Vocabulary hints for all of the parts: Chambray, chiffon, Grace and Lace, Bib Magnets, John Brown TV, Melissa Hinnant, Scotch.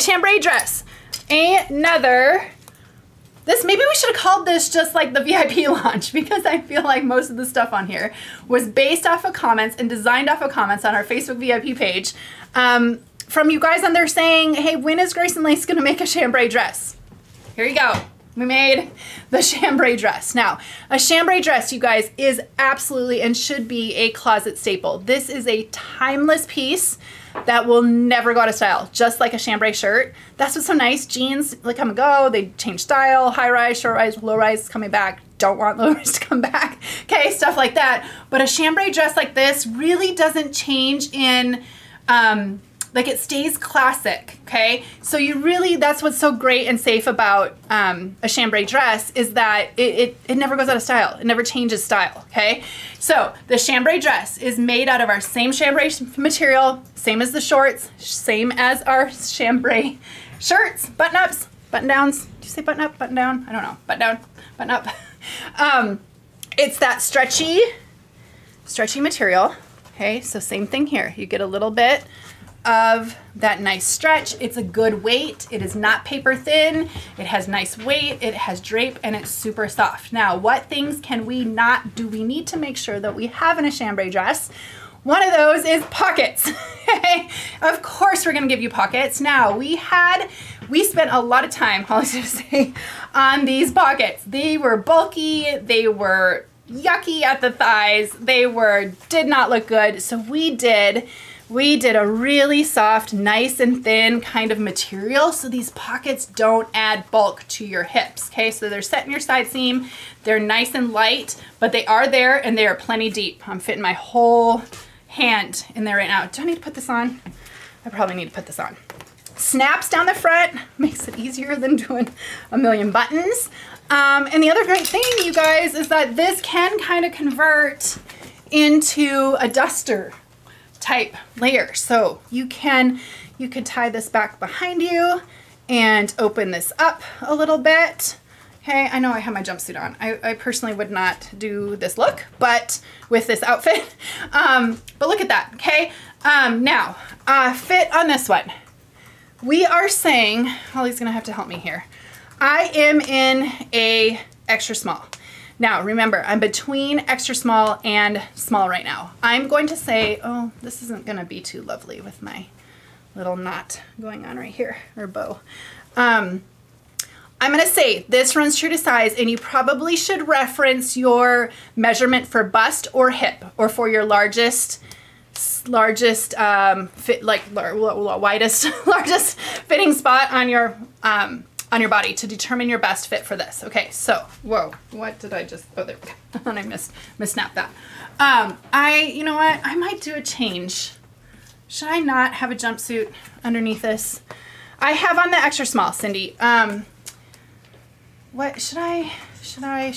Chambray dress. Another. This, maybe we should have called this just like the VIP launch, because I feel like most of the stuff on here was based off of comments and designed off of comments on our Facebook VIP page from you guys on there saying, hey, when is Grace and Lace going to make a chambray dress? Here you go. We made the chambray dress. Now, a chambray dress, you guys, is absolutely and should be a closet staple. This is a timeless piece that will never go out of style, just like a chambray shirt. That's what's so nice. Jeans, they come and go, they change style, high rise, short rise, low rise, coming back. Don't want low rise to come back. Okay, stuff like that. But a chambray dress like this really doesn't change in, like it stays classic, okay? So you really, that's what's so great and safe about a chambray dress is that it never goes out of style. It never changes style, okay? So the chambray dress is made out of our same chambray material, same as the shorts, same as our chambray shirts, button-ups, button-downs. Did you say button-up, button-down? I don't know, button-down, button-up. It's that stretchy material, okay? So same thing here. You get a little bit of that nice stretch. It's a good weight. It is not paper thin. It has nice weight. It has drape and it's super soft. Now, what things can we not do? We need to make sure that we have in a chambray dress. One of those is pockets. Of course, we're going to give you pockets. Now, we spent a lot of time, Holly's going to say, on these pockets. They were bulky. They were yucky at the thighs. They did not look good. So we did a really soft, nice and thin kind of material so these pockets don't add bulk to your hips, okay? So they're set in your side seam, they're nice and light, but they are there and they are plenty deep. I'm fitting my whole hand in there right now. Do I need to put this on? I probably need to put this on. Snaps down the front, makes it easier than doing a million buttons. And the other great thing, you guys, is that this can kind of convert into a duster type layer, so you could tie this back behind you and open this up a little bit. Okay, I know I have my jumpsuit on. I personally would not do this look, but with this outfit, but look at that. Okay, now fit on this one. We are saying, Holly's gonna have to help me here. I am in a extra small. Now, remember, I'm between extra small and small right now. I'm going to say, oh, this isn't going to be too lovely with my little knot going on right here, or bow. I'm going to say this runs true to size, and you probably should reference your measurement for bust or hip, or for your widest fitting spot on your your body to determine your best fit for this. Okay, so, whoa, what did I just, oh, there we go. And I missnapped that. You know what, I might do a change. Should I not have a jumpsuit underneath this? I have on the extra small, Cindy. What, should I? I don't know,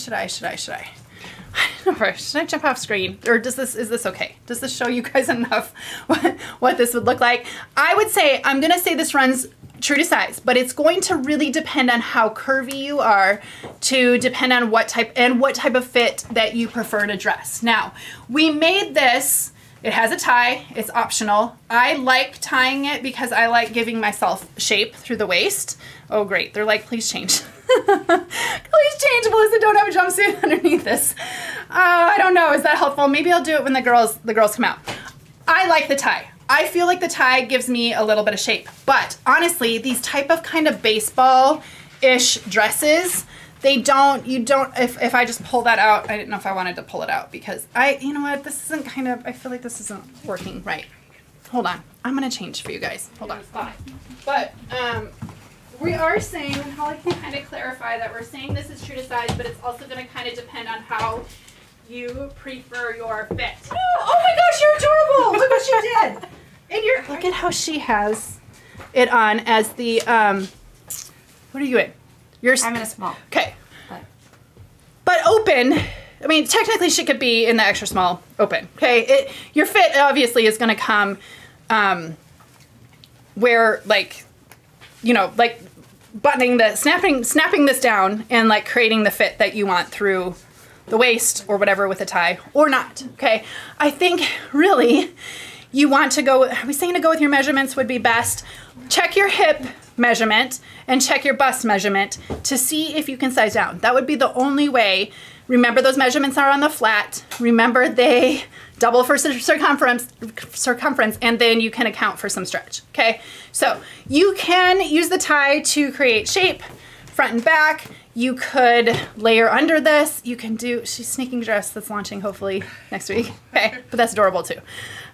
should I jump off screen? Or is this okay? Does this show you guys enough what this would look like? I would say, I'm gonna say this runs true to size, but it's going to really depend on how curvy you are, to depend on what type of fit that you prefer to dress. Now, we made this, it has a tie, it's optional. I like tying it because I like giving myself shape through the waist. Oh great, they're like, please change. Please change, Melissa, don't have a jumpsuit underneath this. I don't know, is that helpful? Maybe I'll do it when the girls come out. I like the tie. I feel like the tie gives me a little bit of shape, but honestly, these type of kind of baseball-ish dresses, if I just pull that out, I didn't know if I wanted to pull it out because you know what, this isn't kind of, I feel like this isn't working right. Hold on, I'm gonna change for you guys, hold on. But we are saying, and Holly can kind of clarify that we're saying this is true to size, but it's also gonna kind of depend on how you prefer your fit. Oh my gosh, you're adorable! Look what you did! Look at how she has it on as the, what are you in? I'm in a small. Okay. But open, I mean, technically she could be in the extra small open, okay? Your fit obviously is gonna come where, like, you know, like buttoning the, snapping this down and like creating the fit that you want through the waist or whatever with a tie or not, okay? I think really you want to go, are we saying to go with your measurements would be best? Check your hip measurement and check your bust measurement to see if you can size down. That would be the only way. Remember, those measurements are on the flat. Remember, they double for circumference, and then you can account for some stretch, okay? So you can use the tie to create shape, front and back. You could layer under this. You can do, she's sneaking dress that's launching hopefully next week. Okay, but that's adorable too.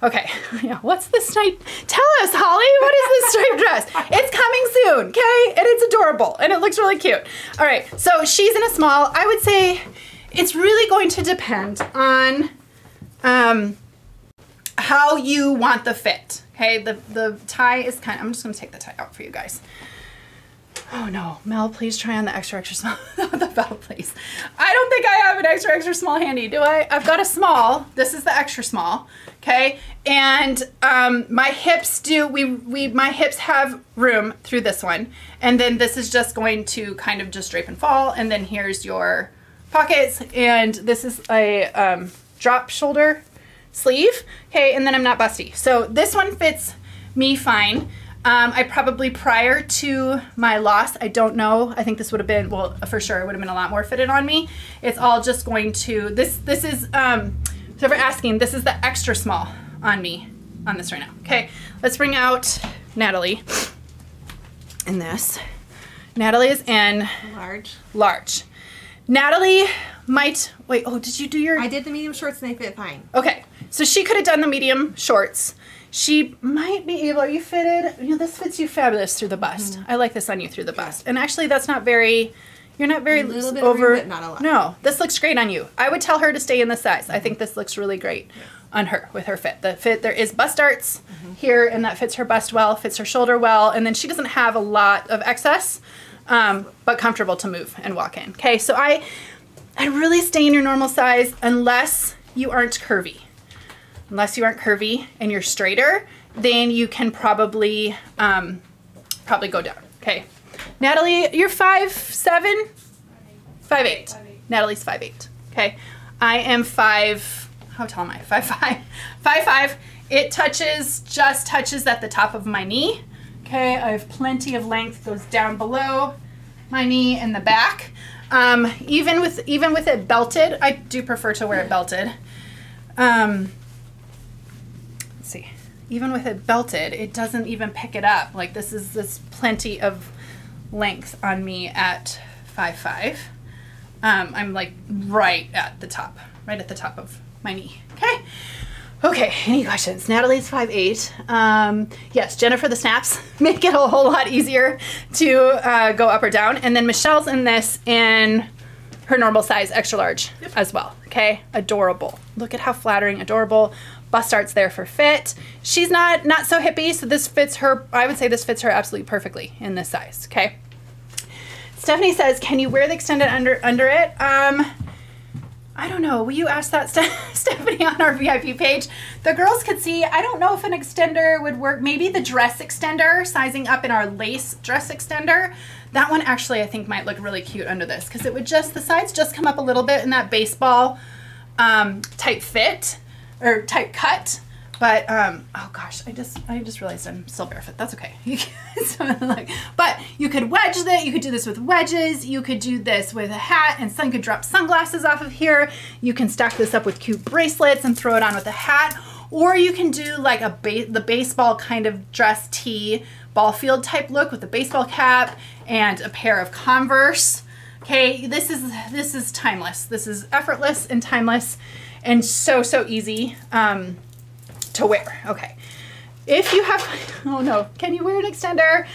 Okay, yeah, what's this stripe? Tell us, Holly, what is this striped dress? It's coming soon, okay? And it's adorable, and it looks really cute. All right, so she's in a small. I would say it's really going to depend on how you want the fit, okay? The tie is kind of, I'm just gonna take the tie out for you guys. Oh no, Mel, please try on the extra small, the belt, please. I don't think I have an extra small handy, do I? I've got a small, this is the extra small, okay? And my hips do, my hips have room through this one. And then this is just going to kind of just drape and fall. And then here's your pockets. And this is a drop shoulder sleeve, okay? And then I'm not busty. So this one fits me fine. I probably, prior to my loss, I don't know, I think this would have been, well, for sure, it would have been a lot more fitted on me. It's all just going to, this is, so for asking, this is the extra small on me, on this right now. Okay, let's bring out Natalie in this. Natalie is in large. Large. Natalie might, wait, oh, did you do your? I did the medium shorts and they fit fine. Okay, so she could have done the medium shorts. She might be able, are you fitted? You know, this fits you fabulous through the bust. Mm-hmm. I like this on you through the bust. And actually that's not very, you're not very loose over. A little bit over, but not a lot. No, this looks great on you. I would tell her to stay in the size. I think this looks really great on her with her fit. The fit, there is bust darts here, and that fits her bust well, fits her shoulder well. And then she doesn't have a lot of excess, but comfortable to move and walk in. Okay, so I really stay in your normal size unless you aren't curvy. Unless you aren't curvy and you're straighter, then you can probably probably go down. Okay, Natalie, you're 5'7", 5'8". Natalie's 5'8". Okay, I am 5. How tall am I? 5'5". 5'5". It touches, just touches at the top of my knee. Okay, I have plenty of length. Goes down below my knee and the back. Even with it belted, I do prefer to wear it belted. See, even with it belted, it doesn't even pick it up. Like this plenty of length on me at 5'5". I'm like right at the top of my knee. Okay. Okay. Any questions? Natalie's 5'8". Yes, Jennifer, the snaps make it a whole lot easier to go up or down. And then Michelle's in this in her normal size, extra large as well. Okay. Adorable. Look at how flattering, adorable. Bust darts there for fit. She's not so hippie, so this fits her, I would say this fits her absolutely perfectly in this size, okay? Stephanie says, can you wear the extended under it? I don't know, will you ask that, Stephanie, on our VIP page? The girls could see, I don't know if an extender would work, maybe the dress extender, sizing up in our lace dress extender. That one actually I think might look really cute under this, because it would just, the sides just come up a little bit in that baseball type fit. Or type cut, but oh gosh, I just realized I'm still barefoot. That's okay. But you could wedge that. You could do this with wedges. You could do this with a hat, and sun could drop sunglasses off of here. You can stack this up with cute bracelets and throw it on with a hat, or you can do like a the baseball kind of dress tee, ball field type look with a baseball cap and a pair of Converse. Okay, this is timeless. This is effortless and timeless. And so easy to wear. Okay, if you have, oh no, can you wear an extender?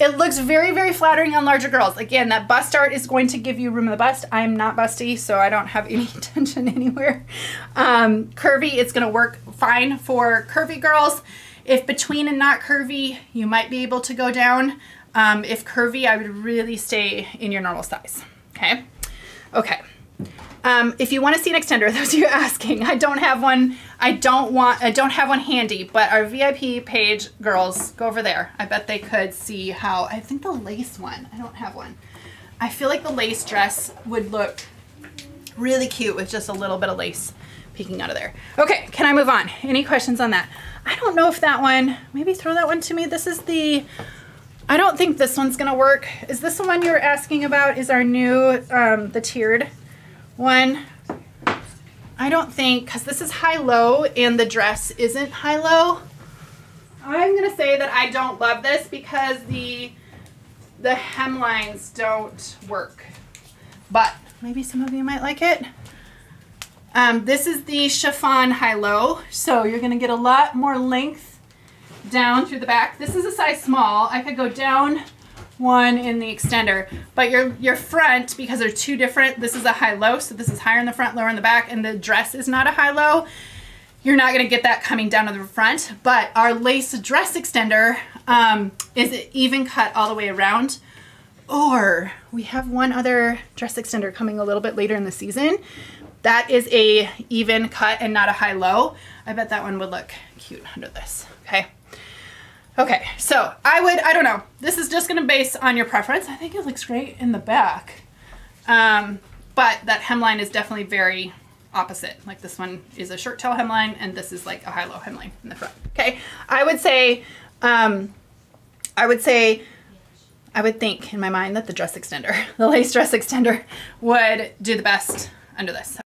It looks very flattering on larger girls. Again, that bust dart is going to give you room in the bust. I'm not busty, so I don't have any tension anywhere. Curvy, it's gonna work fine for curvy girls. If between and not curvy, you might be able to go down. If curvy, I would really stay in your normal size, okay? Okay. If you want to see an extender, those of you asking, I don't have one. I don't have one handy, but our VIP page girls, go over there. I bet they could see how, I think the lace one, I don't have one. I feel like the lace dress would look really cute with just a little bit of lace peeking out of there. Okay. Can I move on? Any questions on that? I don't know if that one, maybe throw that one to me. This is the I don't think this one's gonna work. Is this the one you were asking about? Is our new, the tiered one? I don't think, because this is high-low and the dress isn't high-low. I'm gonna say that I don't love this because the hemlines don't work. But maybe some of you might like it. This is the chiffon high-low, so you're gonna get a lot more length down through the back. This is a size small. I could go down one in the extender, but your front, because they're two different, this is a high-low, so this is higher in the front, lower in the back, and the dress is not a high-low. You're not gonna get that coming down to the front, but our lace dress extender is even cut all the way around, or we have one other dress extender coming a little bit later in the season. That is a even cut and not a high-low. I bet that one would look cute under this, okay? Okay, so I don't know. This is just gonna base on your preference. I think it looks great in the back. But that hemline is definitely very opposite. Like this one is a shirt tail hemline and this is like a high-low hemline in the front, okay? I would think in my mind that the lace dress extender would do the best under this.